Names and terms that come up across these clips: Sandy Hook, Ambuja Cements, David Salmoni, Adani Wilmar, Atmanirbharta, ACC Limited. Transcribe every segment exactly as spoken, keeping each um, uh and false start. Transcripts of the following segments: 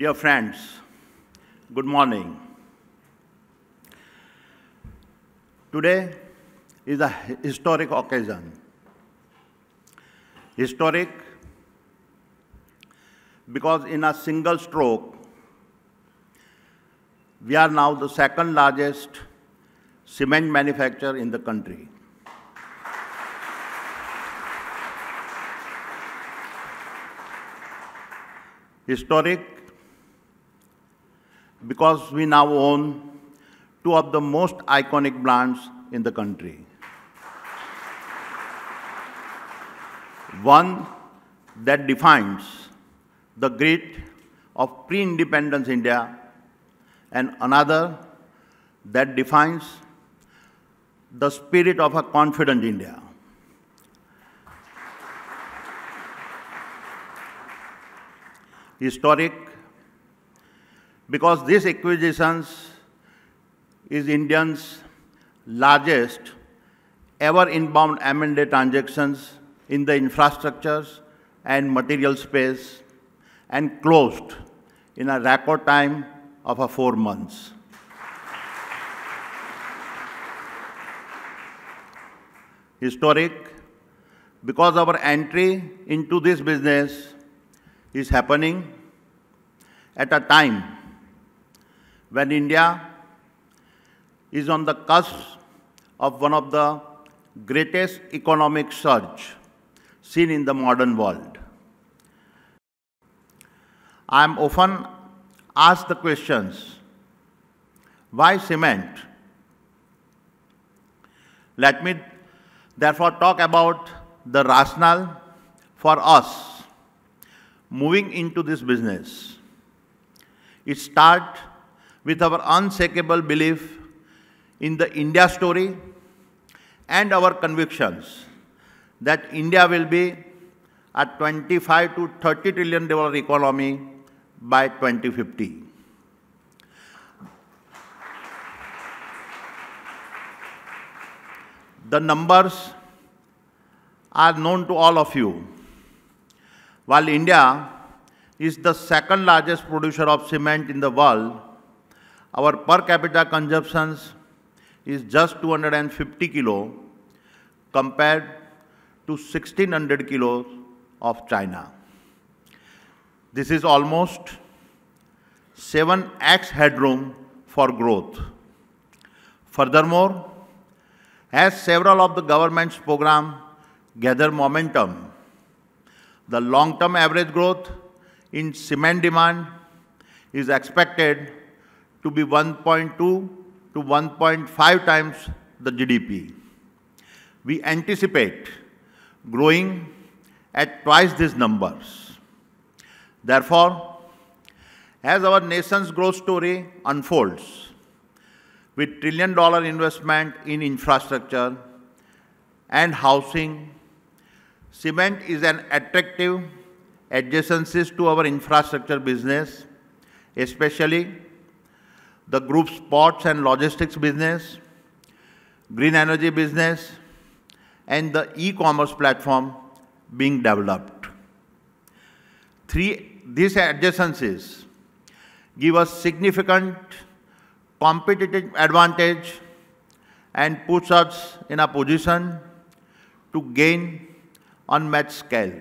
Dear friends, good morning. Today is a historic occasion. Historic because in a single stroke, we are now the second largest cement manufacturer in the country. Historic because we now own two of the most iconic brands in the country. One that defines the grit of pre-independence India, and another that defines the spirit of a confident India. Historic because this acquisition is India's largest ever inbound M and A transactions in the infrastructures and material space, and closed in a record time of a four months. Historic because our entry into this business is happening at a time when India is on the cusp of one of the greatest economic surge seen in the modern world. I am often asked the questions, why cement? Let me therefore talk about the rationale for us moving into this business. It starts with our unshakable belief in the India story and our convictions that India will be a twenty-five to thirty trillion dollar economy by twenty fifty. The numbers are known to all of you. While India is the second largest producer of cement in the world, our per capita consumption is just two hundred fifty kilos compared to sixteen hundred kilos of China. This is almost seven X headroom for growth. Furthermore, as several of the government's programs gather momentum, the long-term average growth in cement demand is expected to be one point two to one point five times the G D P. We anticipate growing at twice these numbers. Therefore, as our nation's growth story unfolds, with trillion-dollar investment in infrastructure and housing, cement is an attractive adjacency to our infrastructure business, especially the group's ports and logistics business, green energy business, and the e-commerce platform being developed. Three, these adjacencies give us significant competitive advantage and puts us in a position to gain unmatched scale.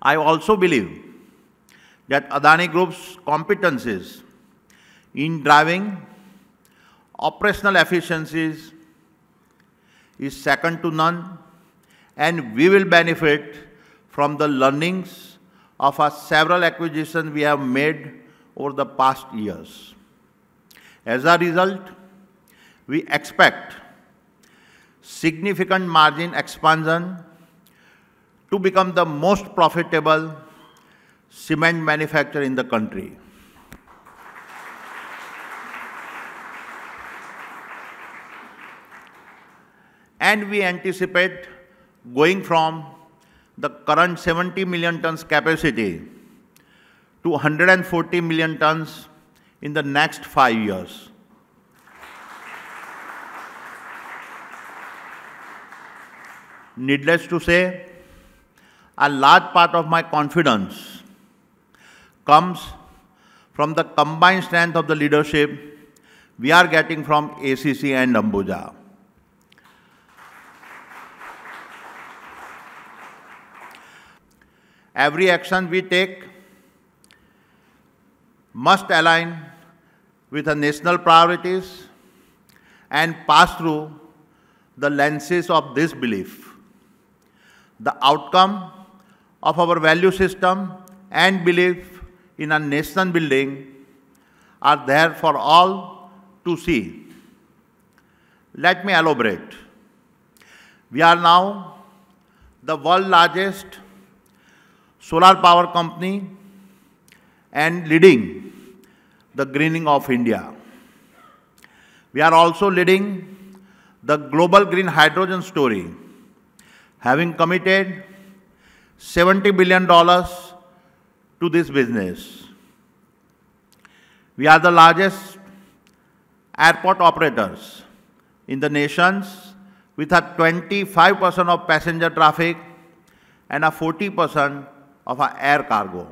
I also believe that Adani Group's competencies in driving operational efficiencies is second to none, and we will benefit from the learnings of our several acquisitions we have made over the past years. As a result, we expect significant margin expansion to become the most profitable cement manufacturer in the country. And we anticipate going from the current seventy million tons capacity to one hundred forty million tons in the next five years. Needless to say, a large part of my confidence comes from the combined strength of the leadership we are getting from A C C and Ambuja. Every action we take must align with the national priorities and pass through the lenses of this belief. The outcome of our value system and belief in a nation building are there for all to see. Let me elaborate. We are now the world's largest solar power company and leading the greening of India. We are also leading the global green hydrogen story, having committed seventy billion dollars to this business. We are the largest airport operators in the nations with a twenty-five percent of passenger traffic and a forty percent of our air cargo.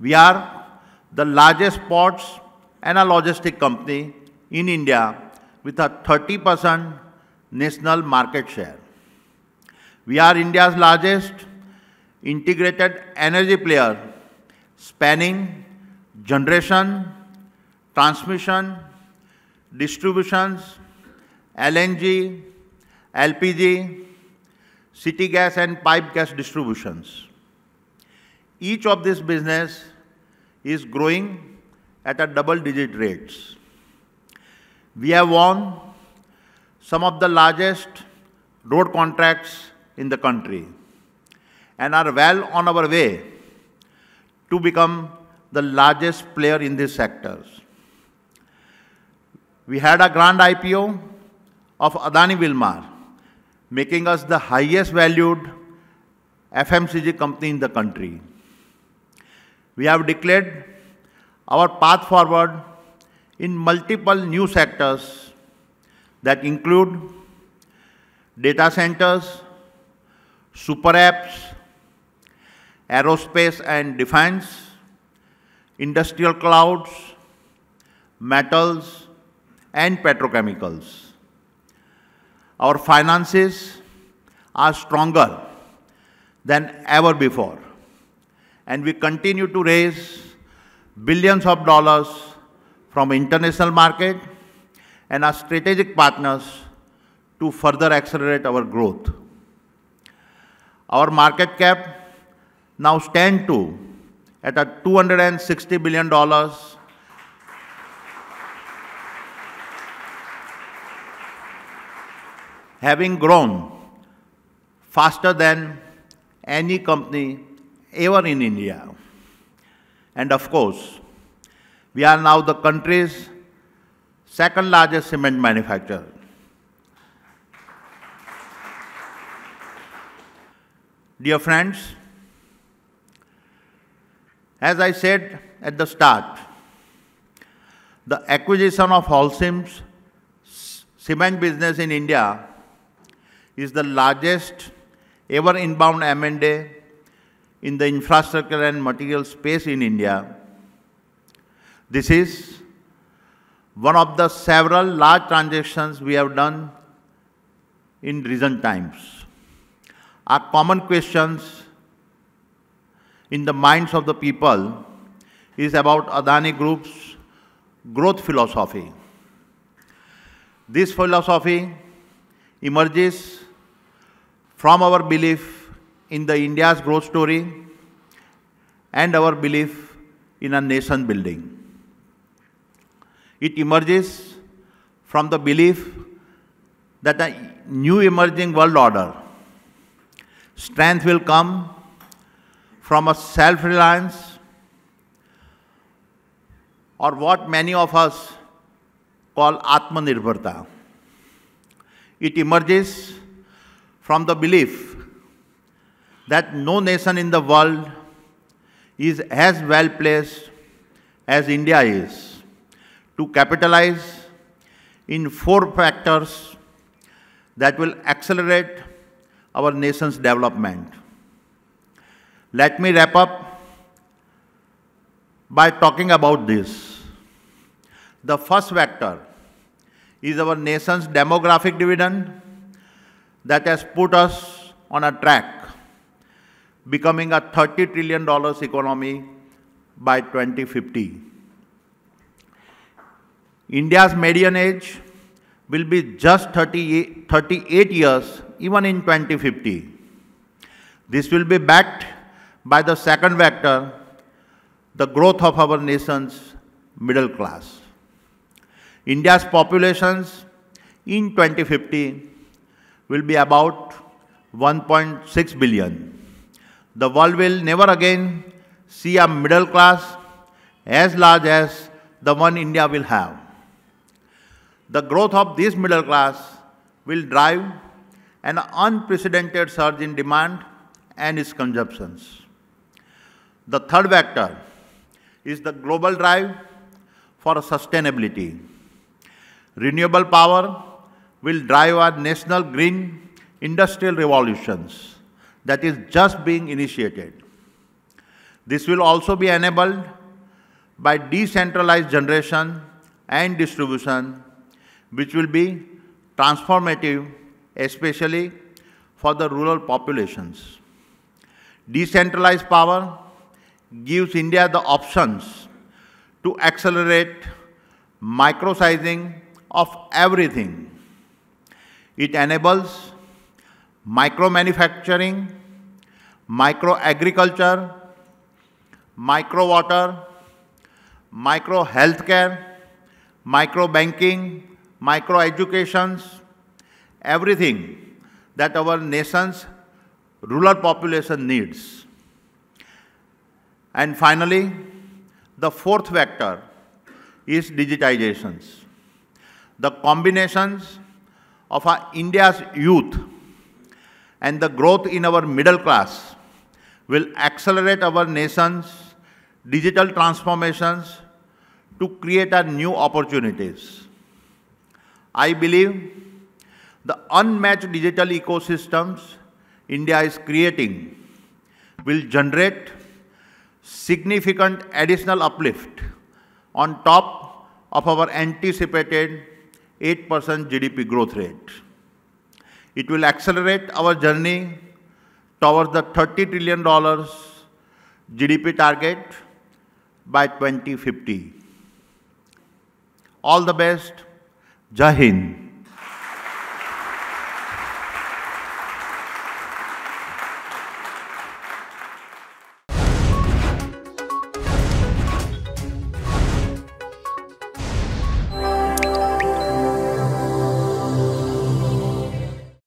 We are the largest ports and a logistic company in India with a thirty percent national market share. We are India's largest integrated energy player spanning generation, transmission, distributions, L N G, L P G, city gas and pipe gas distributions. Each of these business is growing at a double-digit rates. We have won some of the largest road contracts in the country and are well on our way to become the largest player in these sectors. We had a grand I P O of Adani Wilmar, making us the highest valued F M C G company in the country. We have declared our path forward in multiple new sectors that include data centers, super apps, aerospace and defense, industrial clouds, metals and petrochemicals. Our finances are stronger than ever before, and we continue to raise billions of dollars from international market and our strategic partners to further accelerate our growth. Our market cap now stands to at a two hundred sixty billion dollars, having grown faster than any company ever in India. And of course, we are now the country's second largest cement manufacturer. Dear friends, as I said at the start, the acquisition of Holcim's cement business in India is the largest ever inbound M and A in the infrastructure and material space in India. This is one of the several large transactions we have done in recent times. Our common questions in the minds of the people is about Adani Group's growth philosophy. This philosophy emerges from our belief in the India's growth story and our belief in a nation building. It emerges from the belief that a new emerging world order strength will come from a self-reliance, or what many of us call Atmanirbharta. It emerges from the belief that no nation in the world is as well placed as India is to capitalize in four factors that will accelerate our nation's development. Let me wrap up by talking about this. The first factor is our nation's demographic dividend that has put us on a track, becoming a thirty trillion dollar economy by twenty fifty. India's median age will be just thirty-eight years, even in twenty fifty. This will be backed by the second factor, the growth of our nation's middle class. India's populations in twenty fifty will be about one point six billion. The world will never again see a middle class as large as the one India will have. The growth of this middle class will drive an unprecedented surge in demand and its consumptions. The third factor is the global drive for sustainability. Renewable power will drive our national green industrial revolutions that is just being initiated. This will also be enabled by decentralized generation and distribution, which will be transformative, especially for the rural populations. Decentralized power gives India the options to accelerate micro-sizing of everything. It enables micro-manufacturing, micro-agriculture, micro-water, micro-healthcare, micro-banking, micro-educations, everything that our nation's rural population needs. And finally, the fourth factor is digitizations. The combinations of our India's youth and the growth in our middle class will accelerate our nation's digital transformations to create our new opportunities. I believe the unmatched digital ecosystems India is creating will generate significant additional uplift on top of our anticipated eight percent G D P growth rate. It will accelerate our journey towards the thirty trillion dollar G D P target by twenty fifty. All the best. Jai Hind.